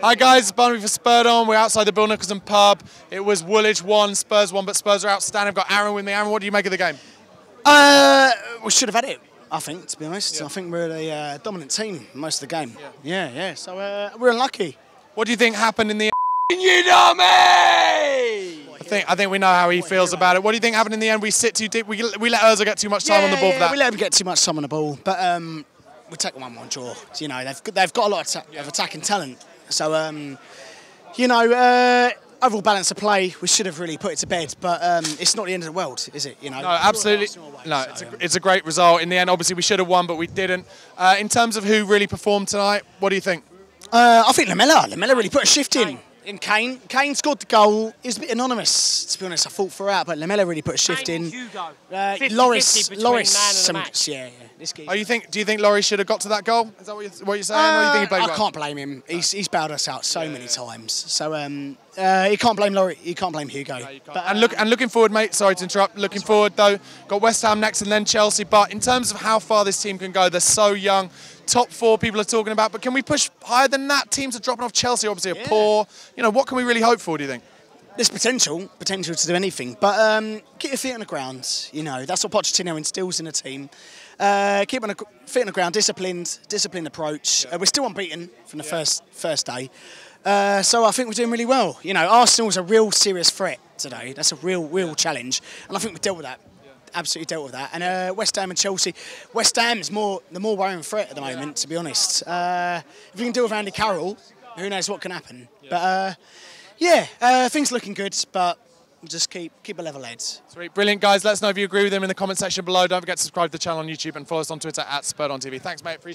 Hi guys, it's Barnaby for Spurred On. We're outside the Bill Nicholson pub. It was Woolwich 1, Spurs 1, but Spurs are outstanding. I've got Aaron with me. Aaron, what do you make of the game? We should have had it, I think, to be honest. Yeah. I think we're a dominant team most of the game. Yeah. So we're unlucky. What do you think happened in the... You know me! I think we know how he feels about it. What do you think happened in the end? We sit too deep. We let Urza get too much time on the ball for that. We let him get too much time on the ball, but we take 1-1 draw. You know, they've got a lot of attacking talent. So, you know, overall balance of play, we should have really put it to bed, but it's not the end of the world, is it? You know, no, absolutely. No, it's a great result. In the end, obviously, we should have won, but we didn't. In terms of who really performed tonight, what do you think? I think Lamella. Lamella really put a shift in. And Kane. Kane scored the goal. He was a bit anonymous, to be honest. I thought throughout, but Lamella really put a shift in. Hugo. Lloris. Yeah. Do you think Laurie should have got to that goal? Is that what you're saying? Or you think he played well? I can't blame him. He's bailed us out so many times. So you can't blame Laurie. You can't blame Hugo. No, can't. But, and looking forward, mate. Sorry to interrupt. Looking forward though, got West Ham next and then Chelsea. But in terms of how far this team can go, they're so young. Top four people are talking about, but can we push higher than that? Teams are dropping off. Chelsea obviously are poor. You know, what can we really hope for, do you think? There's potential to do anything, but keep your feet on the ground. You know, that's what Pochettino instills in the team. Keep on the feet on the ground, disciplined approach. We're still unbeaten from the first day. So I think we're doing really well. You know, Arsenal's a real serious threat today. That's a real challenge, and I think we dealt with that. Absolutely dealt with that. And West Ham and Chelsea. West Ham's the more worrying threat at the moment, to be honest. If we can deal with Andy Carroll, who knows what can happen. But things looking good, but we'll just keep a level head. Sweet, brilliant guys. Let us know if you agree with them in the comment section below. Don't forget to subscribe to the channel on YouTube and follow us on Twitter at Spurred On TV. Thanks, mate. Appreciate